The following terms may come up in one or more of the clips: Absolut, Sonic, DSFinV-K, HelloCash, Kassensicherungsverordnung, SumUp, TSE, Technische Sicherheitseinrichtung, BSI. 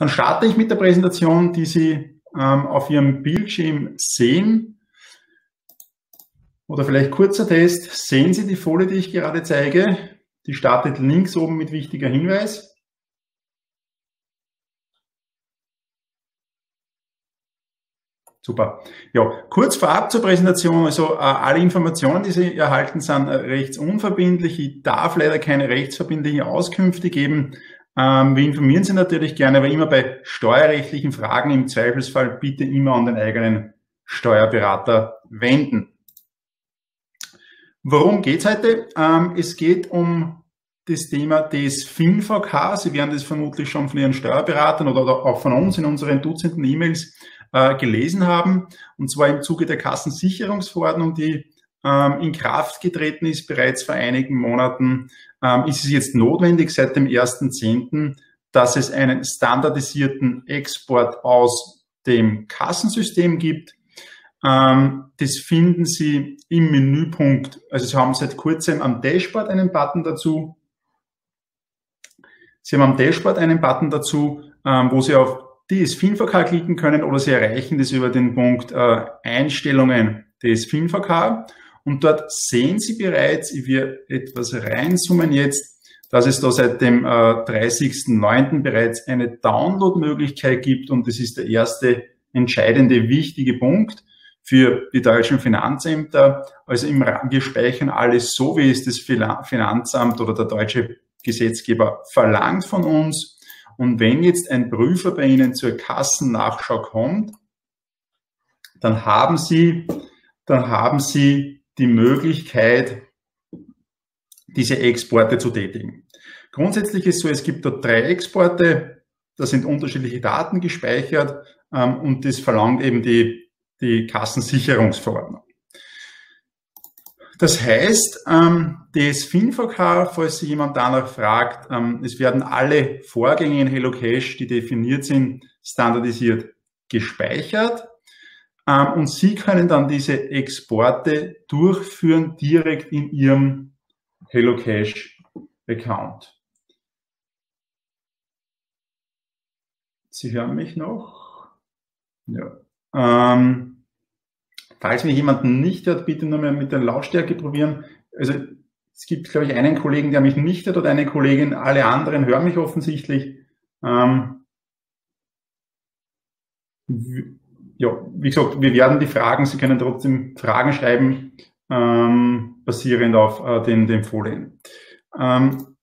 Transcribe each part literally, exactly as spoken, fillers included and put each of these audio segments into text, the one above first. Dann starte ich mit der Präsentation, die Sie ähm, auf Ihrem Bildschirm sehen. Oder vielleicht kurzer Test. Sehen Sie die Folie, die ich gerade zeige? Die startet links oben mit wichtiger Hinweis. Super. Ja, kurz vorab zur Präsentation. Also äh, alle Informationen, die Sie erhalten, sind äh, rechtsunverbindlich. Ich darf leider keine rechtsverbindlichen Auskünfte geben. Ähm, wir informieren Sie natürlich gerne, aber immer bei steuerrechtlichen Fragen im Zweifelsfall bitte immer an den eigenen Steuerberater wenden. Worum geht es heute? Ähm, es geht um das Thema D S Fin V K. Sie werden das vermutlich schon von Ihren Steuerberatern oder, oder auch von uns in unseren Dutzenden E-Mails äh, gelesen haben. Und zwar im Zuge der Kassensicherungsverordnung, die ähm, in Kraft getreten ist bereits vor einigen Monaten, ähm, ist es jetzt notwendig seit dem ersten Zehnten, dass es einen standardisierten Export aus dem Kassensystem gibt. Das finden Sie im Menüpunkt, also Sie haben seit kurzem am Dashboard einen Button dazu. Sie haben am Dashboard einen Button dazu, wo Sie auf D S Fin V K klicken können oder Sie erreichen das über den Punkt Einstellungen D S Fin V K und dort sehen Sie bereits, ich werde etwas reinzoomen jetzt, dass es da seit dem dreißigsten Neunten bereits eine Download-Möglichkeit gibt und das ist der erste entscheidende, wichtige Punkt für die deutschen Finanzämter. Also im, wir speichern alles so, wie es das Finanzamt oder der deutsche Gesetzgeber verlangt von uns. Und wenn jetzt ein Prüfer bei Ihnen zur Kassennachschau kommt, dann haben Sie, dann haben Sie die Möglichkeit, diese Exporte zu tätigen. Grundsätzlich ist es so, es gibt dort drei Exporte, da sind unterschiedliche Daten gespeichert ähm, und das verlangt eben die die Kassensicherungsverordnung. Das heißt, D S Fin V K, falls sich jemand danach fragt, es werden alle Vorgänge in HelloCash, die definiert sind, standardisiert gespeichert. Und Sie können dann diese Exporte durchführen direkt in Ihrem HelloCash-Account. Sie hören mich noch? Ja. Ähm, falls mich jemanden nicht hört, bitte nur mal mit der Lautstärke probieren. Also es gibt, glaube ich, einen Kollegen, der mich nicht hört oder eine Kollegin. Alle anderen hören mich offensichtlich. Ähm, ja, wie gesagt, wir werden die Fragen, Sie können trotzdem Fragen schreiben, ähm, basierend auf äh, den, den Folien. Ähm,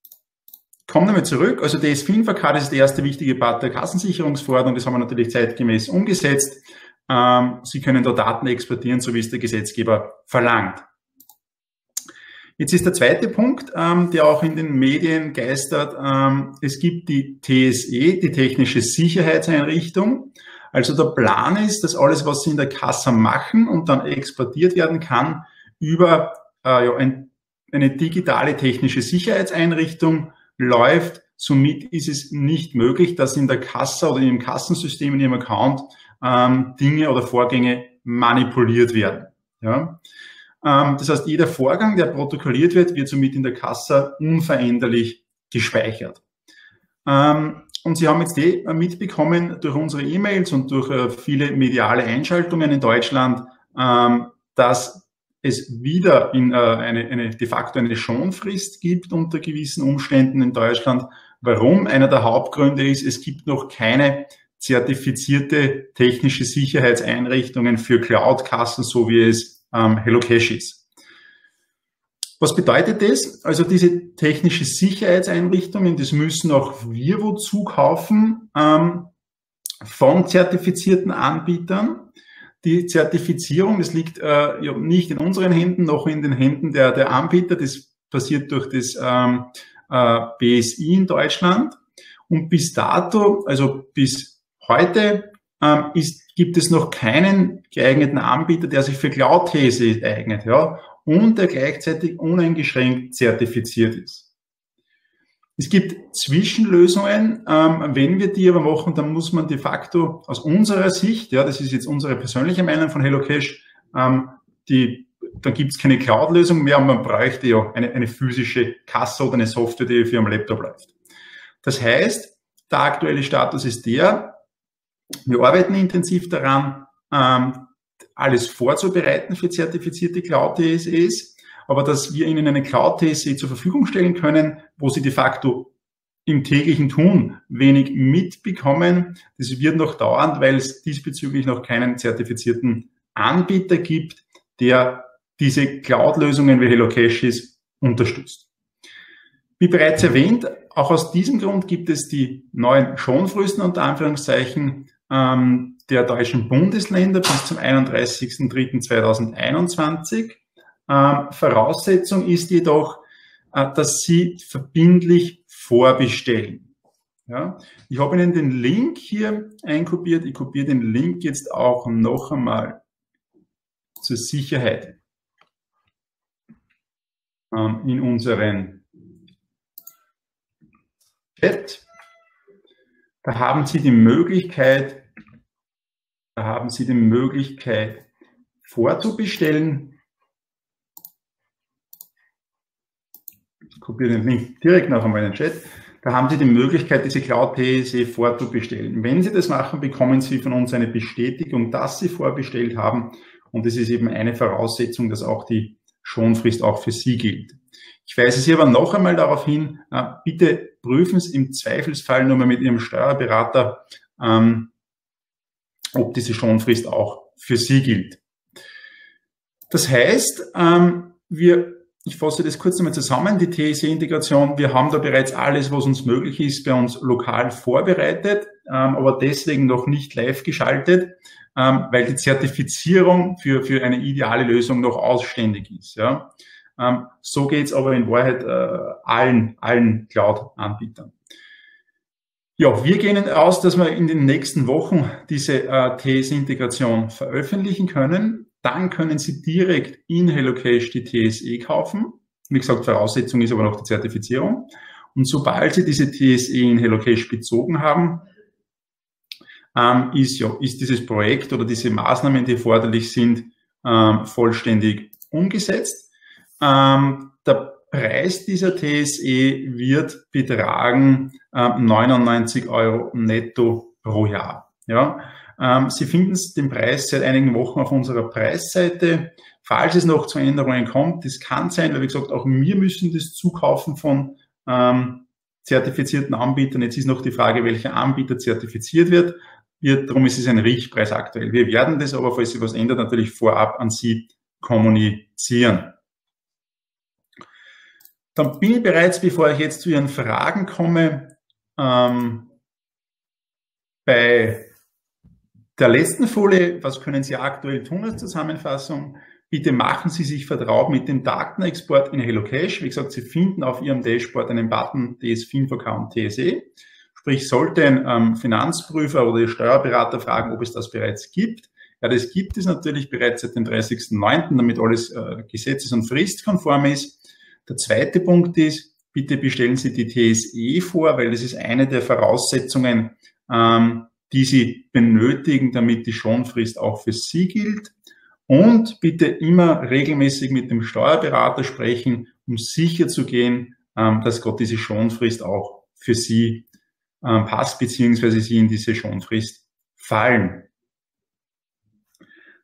Kommen wir zurück, also D S Fin V K, das ist der erste wichtige Part der Kassensicherungsverordnung, das haben wir natürlich zeitgemäß umgesetzt. Ähm, Sie können da Daten exportieren, so wie es der Gesetzgeber verlangt. Jetzt ist der zweite Punkt, ähm, der auch in den Medien geistert. Ähm, es gibt die T S E, die Technische Sicherheitseinrichtung. Also der Plan ist, dass alles, was Sie in der Kasse machen und dann exportiert werden kann, über äh, ja, ein, eine digitale technische Sicherheitseinrichtung läuft, somit ist es nicht möglich, dass in der Kasse oder in Ihrem Kassensystem, in Ihrem Account ähm, Dinge oder Vorgänge manipuliert werden. Ja? Ähm, das heißt, jeder Vorgang, der protokolliert wird, wird somit in der Kasse unveränderlich gespeichert. Ähm, und Sie haben jetzt eh mitbekommen durch unsere E-Mails und durch äh, viele mediale Einschaltungen in Deutschland, ähm, dass es wieder in, äh, eine, eine, de facto eine Schonfrist gibt unter gewissen Umständen in Deutschland. Warum? Einer der Hauptgründe ist, es gibt noch keine zertifizierte technische Sicherheitseinrichtungen für Cloud-Kassen, so wie es ähm, HelloCash ist. Was bedeutet das? Also diese technische Sicherheitseinrichtungen, das müssen auch wir wozu kaufen, ähm, von zertifizierten Anbietern. Die Zertifizierung, das liegt äh, ja, nicht in unseren Händen, noch in den Händen der, der Anbieter. Das passiert durch das ähm, äh, B S I in Deutschland. Und bis dato, also bis heute, ähm, ist, gibt es noch keinen geeigneten Anbieter, der sich für Cloud-T S E eignet, ja, und der gleichzeitig uneingeschränkt zertifiziert ist. Es gibt Zwischenlösungen, ähm, wenn wir die aber machen, dann muss man de facto aus unserer Sicht, ja, das ist jetzt unsere persönliche Meinung von HelloCash, ähm, die, dann gibt es keine Cloud-Lösung mehr und man bräuchte ja eine, eine physische Kasse oder eine Software, die für am Laptop läuft. Das heißt, Der aktuelle Status ist der, wir arbeiten intensiv daran, ähm, alles vorzubereiten für zertifizierte Cloud-T S Es, aber dass wir Ihnen eine Cloud-T S E zur Verfügung stellen können, wo Sie de facto im täglichen Tun wenig mitbekommen. Das wird noch dauern, weil es diesbezüglich noch keinen zertifizierten Anbieter gibt, der diese Cloud-Lösungen wie HelloCash unterstützt. Wie bereits erwähnt, auch aus diesem Grund gibt es die neuen Schonfristen unter Anführungszeichen ähm, der deutschen Bundesländer bis zum einunddreißigsten dritten zweitausendeinundzwanzig. Ähm, Voraussetzung ist jedoch, äh, dass Sie verbindlich vorbestellen. Ja? Ich habe Ihnen den Link hier einkopiert. Ich kopiere den Link jetzt auch noch einmal zur Sicherheit ähm, in unseren Chat. Da haben Sie die Möglichkeit, da haben Sie die Möglichkeit vorzubestellen. Ich kopiere den Link direkt nach einmal in den Chat. Da haben Sie die Möglichkeit, diese Cloud-T S E vorzubestellen. Wenn Sie das machen, bekommen Sie von uns eine Bestätigung, dass Sie vorbestellt haben. Und das ist eben eine Voraussetzung, dass auch die Schonfrist auch für Sie gilt. Ich weise Sie aber noch einmal darauf hin, bitte prüfen Sie im Zweifelsfall nur mal mit Ihrem Steuerberater, ob diese Schonfrist auch für Sie gilt. Das heißt, wir Ich fasse das kurz nochmal zusammen, die T S E-Integration. Wir haben da bereits alles, was uns möglich ist, bei uns lokal vorbereitet, ähm, aber deswegen noch nicht live geschaltet, ähm, weil die Zertifizierung für, für eine ideale Lösung noch ausständig ist. Ja? Ähm, so geht es aber in Wahrheit äh, allen, allen Cloud-Anbietern. Ja, wir gehen aus, dass wir in den nächsten Wochen diese äh, T S E-Integration veröffentlichen können. Dann können Sie direkt in HelloCash die T S E kaufen. Wie gesagt, Voraussetzung ist aber noch die Zertifizierung. Und sobald Sie diese T S E in HelloCash bezogen haben, ähm, ist, ja, ist dieses Projekt oder diese Maßnahmen, die erforderlich sind, ähm, vollständig umgesetzt. Ähm, der Preis dieser T S E wird betragen ähm, neunundneunzig Euro netto pro Jahr. Ja. Sie finden den Preis seit einigen Wochen auf unserer Preisseite. Falls es noch zu Änderungen kommt, das kann sein, weil wie gesagt, auch wir müssen das Zukaufen von ähm, zertifizierten Anbietern. Jetzt ist noch die Frage, welcher Anbieter zertifiziert wird. Wir, darum ist es ein Richtpreis aktuell. Wir werden das aber, falls sich was ändert, natürlich vorab an Sie kommunizieren. Dann bin ich bereits, bevor ich jetzt zu Ihren Fragen komme, ähm, bei der letzten Folie, was können Sie aktuell tun als Zusammenfassung? Bitte machen Sie sich vertraut mit dem Datenexport in HelloCash. Wie gesagt, Sie finden auf Ihrem Dashboard einen Button D S Fin V K und T S E. Sprich, sollte ein ähm, Finanzprüfer oder Ihr Steuerberater fragen, ob es das bereits gibt. Ja, das gibt es natürlich bereits seit dem dreißigsten neunten, damit alles äh, gesetzes- und fristkonform ist. Der zweite Punkt ist, bitte bestellen Sie die T S E vor, weil das ist eine der Voraussetzungen, ähm, die Sie benötigen, damit die Schonfrist auch für Sie gilt. Und bitte immer regelmäßig mit dem Steuerberater sprechen, um sicher zu gehen, dass Gott diese Schonfrist auch für Sie passt, beziehungsweise Sie in diese Schonfrist fallen.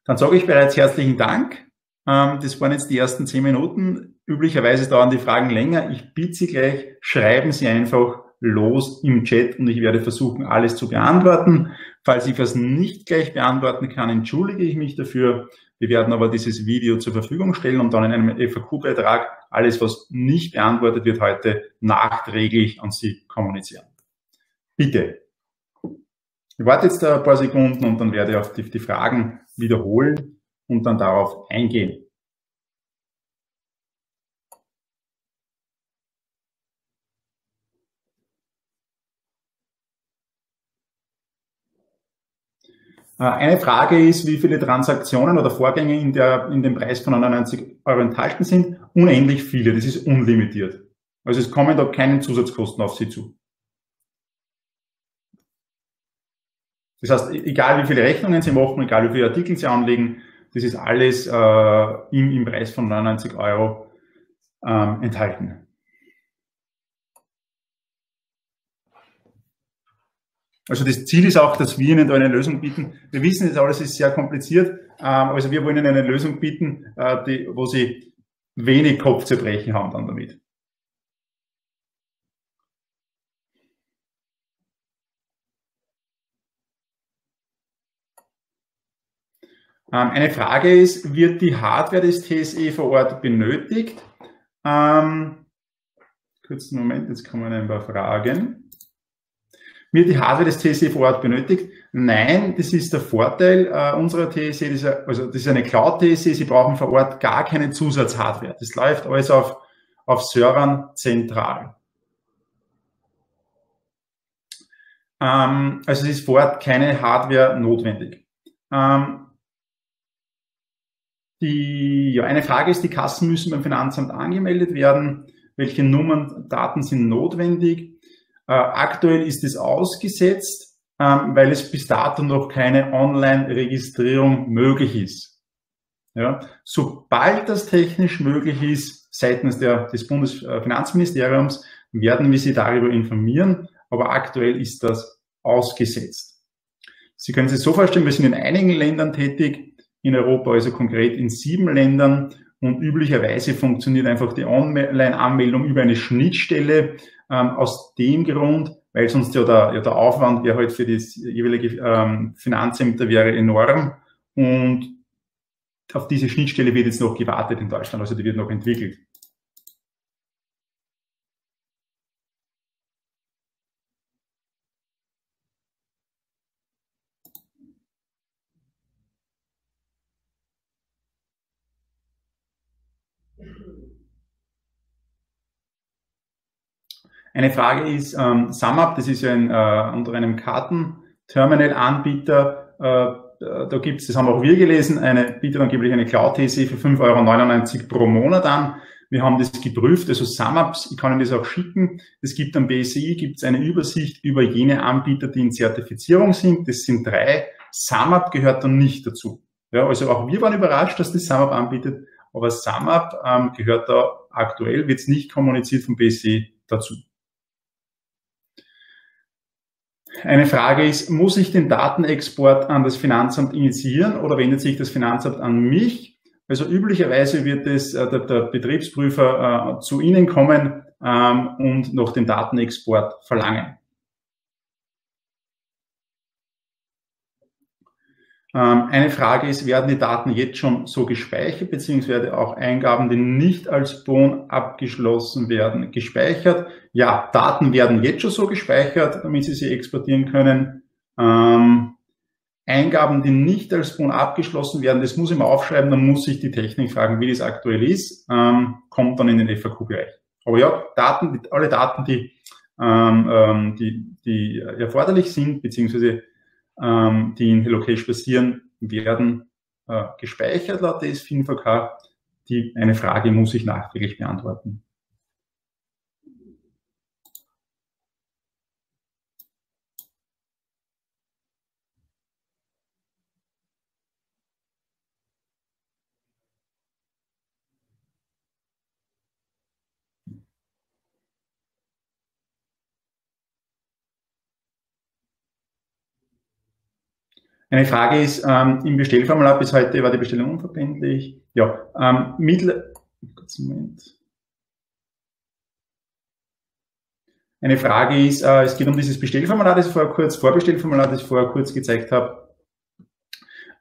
Dann sage ich bereits herzlichen Dank. Das waren jetzt die ersten zehn Minuten. Üblicherweise dauern die Fragen länger. Ich bitte Sie gleich, schreiben Sie einfach los im Chat und ich werde versuchen, alles zu beantworten. Falls ich was nicht gleich beantworten kann, entschuldige ich mich dafür. Wir werden aber dieses Video zur Verfügung stellen und dann in einem F A Q-Beitrag alles, was nicht beantwortet wird, heute nachträglich an Sie kommunizieren. Bitte. Ich warte jetzt ein paar Sekunden und dann werde ich auf die Fragen wiederholen und dann darauf eingehen. Eine Frage ist, wie viele Transaktionen oder Vorgänge in, der, in dem Preis von neunundneunzig Euro enthalten sind. Unendlich viele, das ist unlimitiert. Also es kommen da keine Zusatzkosten auf Sie zu. Das heißt, egal wie viele Rechnungen Sie machen, egal wie viele Artikel Sie anlegen, das ist alles äh, im, im Preis von neunundneunzig Euro ähm, enthalten. Also das Ziel ist auch, dass wir Ihnen da eine Lösung bieten. Wir wissen, das alles ist sehr kompliziert, ähm, also wir wollen Ihnen eine Lösung bieten, äh, die, wo Sie wenig Kopfzerbrechen haben dann damit. Ähm, eine Frage ist, wird die Hardware des T S E vor Ort benötigt? Ähm, kurzen Moment, jetzt kommen ein paar Fragen. Wird die Hardware des T S E vor Ort benötigt? Nein, das ist der Vorteil äh, unserer T S E, das ist, also das ist eine Cloud-T S E, Sie brauchen vor Ort gar keine Zusatzhardware. Das läuft alles auf, auf Servern zentral. Ähm, also es ist vor Ort keine Hardware notwendig. Ähm, die, ja, eine Frage ist, die Kassen müssen beim Finanzamt angemeldet werden. Welche Nummern und Daten sind notwendig? Äh, aktuell ist es ausgesetzt, ähm, weil es bis dato noch keine Online-Registrierung möglich ist. Ja? Sobald das technisch möglich ist, seitens der, des Bundesfinanzministeriums, werden wir Sie darüber informieren, aber aktuell ist das ausgesetzt. Sie können sich so vorstellen, wir sind in einigen Ländern tätig, in Europa also konkret in sieben Ländern, und üblicherweise funktioniert einfach die Online-Anmeldung über eine Schnittstelle, Ähm, aus dem Grund, weil sonst ja der, ja der Aufwand wäre halt für das jeweilige ähm, Finanzamt wäre enorm, und auf diese Schnittstelle wird jetzt noch gewartet in Deutschland, also die wird noch entwickelt. Eine Frage ist, ähm, SumUp, das ist ja ein, äh, unter einem Kartenterminal-Anbieter, äh, da gibt's, das haben auch wir gelesen, eine, bietet angeblich eine Cloud-T S E für fünf Euro neunundneunzig pro Monat an. Wir haben das geprüft, also SumUp, ich kann Ihnen das auch schicken. Es gibt am B S I gibt's eine Übersicht über jene Anbieter, die in Zertifizierung sind. Das sind drei. SumUp gehört dann nicht dazu. Ja, also auch wir waren überrascht, dass das SumUp anbietet, aber SumUp ähm, gehört da aktuell, wird's nicht kommuniziert vom B S I dazu. Eine Frage ist, muss ich den Datenexport an das Finanzamt initiieren oder wendet sich das Finanzamt an mich? Also üblicherweise wird es äh, der, der Betriebsprüfer äh, zu Ihnen kommen ähm, und noch den Datenexport verlangen. Ähm, eine Frage ist, werden die Daten jetzt schon so gespeichert beziehungsweise auch Eingaben, die nicht als B O N abgeschlossen werden, gespeichert? Ja, Daten werden jetzt schon so gespeichert, damit Sie sie exportieren können. Ähm, Eingaben, die nicht als B O N abgeschlossen werden, das muss ich mal aufschreiben, dann muss ich die Technik fragen, wie das aktuell ist, ähm, kommt dann in den F A Q-Bereich. Aber ja, Daten, alle Daten, die, ähm, die, die erforderlich sind, beziehungsweise ähm, die in HelloCash passieren, werden äh, gespeichert laut D S Fin V K. Die, eine Frage muss ich nachträglich beantworten. Eine Frage ist, ähm, im Bestellformular bis heute war die Bestellung unverbindlich. Ja, ähm, mittel, Moment. Eine Frage ist, äh, es geht um dieses Bestellformular, das ich vorher kurz, Vorbestellformular, das ich vorher kurz gezeigt habe.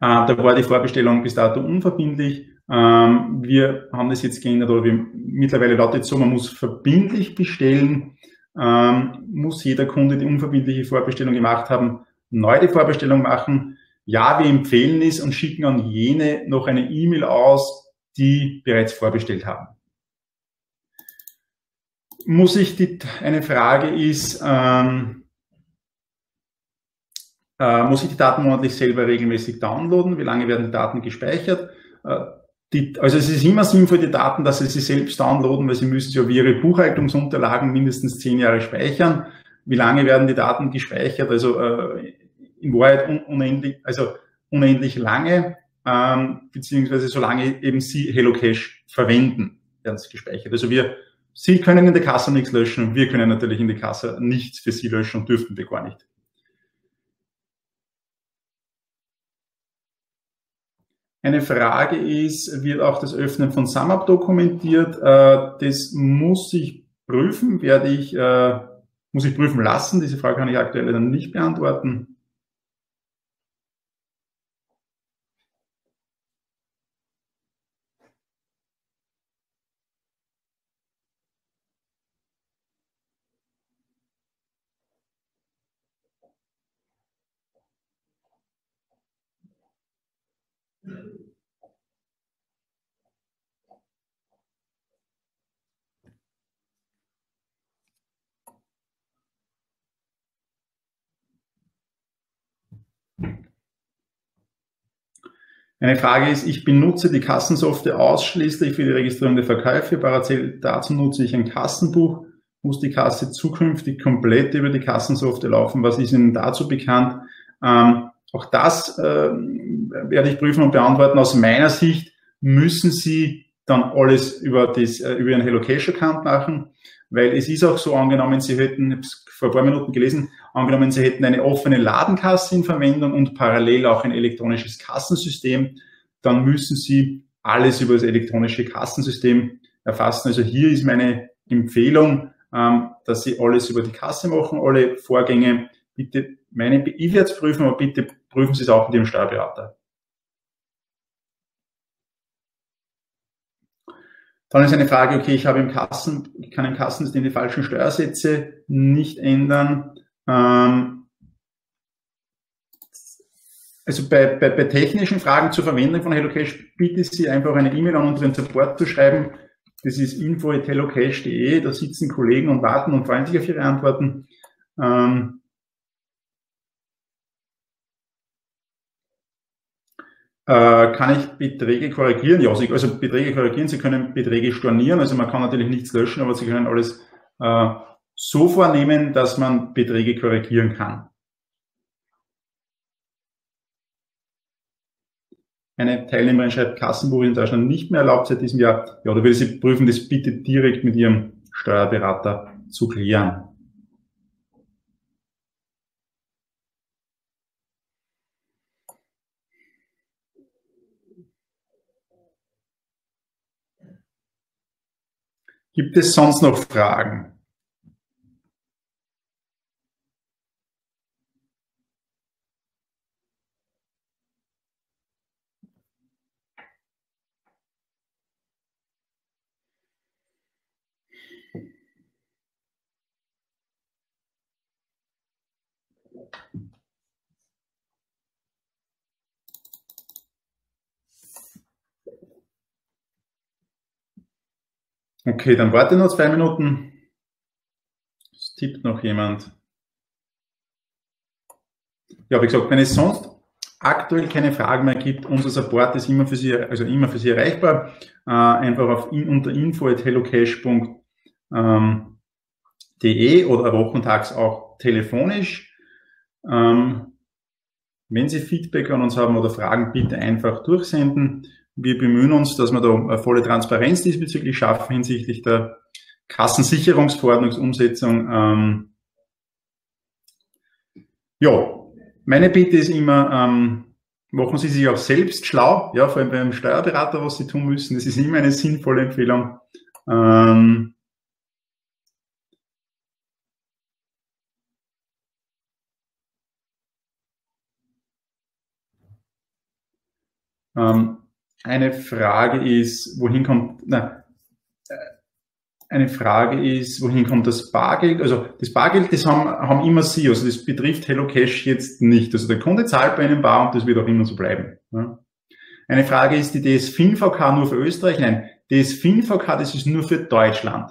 Äh, da war die Vorbestellung bis dato unverbindlich. Ähm, wir haben das jetzt geändert, oder wir, mittlerweile lautet es so, man muss verbindlich bestellen. Ähm, muss jeder Kunde die unverbindliche Vorbestellung gemacht haben, neu die Vorbestellung machen. Ja, wir empfehlen es und schicken an jene noch eine E-Mail aus, die bereits vorbestellt haben. Muss ich die, eine Frage ist, ähm, äh, muss ich die Daten monatlich selber regelmäßig downloaden? Wie lange werden die Daten gespeichert? Äh, die, also es ist immer sinnvoll, die Daten, dass Sie sie selbst downloaden, weil Sie müssen sie ja wie Ihre Buchhaltungsunterlagen mindestens zehn Jahre speichern. Wie lange werden die Daten gespeichert? Also äh, in Wahrheit un unendlich, also unendlich lange, ähm, beziehungsweise solange eben Sie HelloCash verwenden, werden sie gespeichert. Also wir, Sie können in der Kasse nichts löschen, wir können natürlich in der Kasse nichts für Sie löschen und dürften wir gar nicht. Eine Frage ist, wird auch das Öffnen von SumUp dokumentiert? Das muss ich prüfen, werde ich, muss ich prüfen lassen? Diese Frage kann ich aktuell dann nicht beantworten. Eine Frage ist, ich benutze die Kassensoftware ausschließlich für die Registrierung der Verkäufe. Parallel dazu nutze ich ein Kassenbuch. Muss die Kasse zukünftig komplett über die Kassensoftware laufen? Was ist Ihnen dazu bekannt? Ähm, auch das äh, werde ich prüfen und beantworten. Aus meiner Sicht müssen Sie dann alles über, das, äh, über Ihren HelloCash-Account machen, weil es ist auch so, angenommen, Sie hätten, ich habe es vor ein paar Minuten gelesen, angenommen, Sie hätten eine offene Ladenkasse in Verwendung und parallel auch ein elektronisches Kassensystem, dann müssen Sie alles über das elektronische Kassensystem erfassen. Also hier ist meine Empfehlung, ähm, dass Sie alles über die Kasse machen, alle Vorgänge. Bitte, meine, ich werde es prüfen, aber bitte prüfen Sie es auch mit dem Steuerberater. Dann ist eine Frage, okay, ich habe im Kassen, ich kann im Kassensystem die falschen Steuersätze nicht ändern. Ähm, also bei, bei, bei technischen Fragen zur Verwendung von HelloCash bitte Sie einfach eine E-Mail an unseren Support zu schreiben. Das ist info at hellocash punkt de. Da sitzen Kollegen und warten und freuen sich auf Ihre Antworten. Ähm, Kann ich Beträge korrigieren? Ja, also Beträge korrigieren, Sie können Beträge stornieren, also man kann natürlich nichts löschen, aber Sie können alles äh, so vornehmen, dass man Beträge korrigieren kann. Eine Teilnehmerin schreibt, Kassenbuch in Deutschland nicht mehr erlaubt seit diesem Jahr. Ja, da würde ich Sie prüfen, das bitte direkt mit Ihrem Steuerberater zu klären. Gibt es sonst noch Fragen? Okay, dann warte noch zwei Minuten. Es tippt noch jemand. Ja, wie gesagt, wenn es sonst aktuell keine Fragen mehr gibt, unser Support ist immer für Sie, also immer für Sie erreichbar. Äh, einfach auf in, unter info at hellocash punkt de oder wochentags auch telefonisch. Ähm, wenn Sie Feedback an uns haben oder Fragen, bitte einfach durchsenden. Wir bemühen uns, dass wir da eine volle Transparenz diesbezüglich schaffen hinsichtlich der Kassensicherungsverordnungsumsetzung. Ähm ja, meine Bitte ist immer, ähm, machen Sie sich auch selbst schlau, ja, vor allem beim Steuerberater, was Sie tun müssen. Das ist immer eine sinnvolle Empfehlung. Ähm ähm Eine Frage ist, wohin kommt, na, eine Frage ist, wohin kommt das Bargeld? Also, das Bargeld, das haben, haben immer Sie, also das betrifft HelloCash jetzt nicht. Also, der Kunde zahlt bei einem bar und das wird auch immer so bleiben. Ja. Eine Frage ist die D S Fin V K nur für Österreich? Nein, D S Fin V K, das ist nur für Deutschland.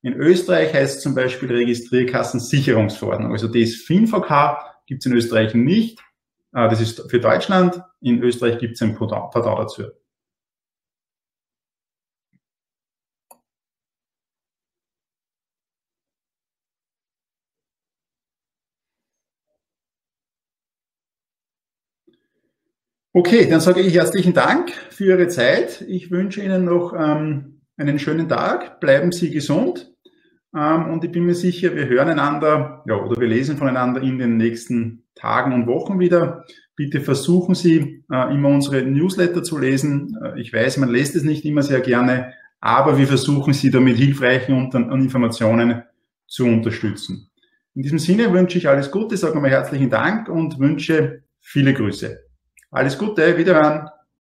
In Österreich heißt zum Beispiel Registrierkassensicherungsverordnung. Also, D S Fin V K gibt es in Österreich nicht. Das ist für Deutschland. In Österreich gibt es ein Pendant dazu. Okay, dann sage ich herzlichen Dank für Ihre Zeit. Ich wünsche Ihnen noch ähm, einen schönen Tag. Bleiben Sie gesund. Ähm, und ich bin mir sicher, wir hören einander ja, oder wir lesen voneinander in den nächsten Tagen und Wochen wieder. Bitte versuchen Sie, immer unsere Newsletter zu lesen. Ich weiß, man lässt es nicht immer sehr gerne, aber wir versuchen Sie da mit hilfreichen Informationen zu unterstützen. In diesem Sinne wünsche ich alles Gute, sage mal herzlichen Dank und wünsche viele Grüße. Alles Gute, wiederhören.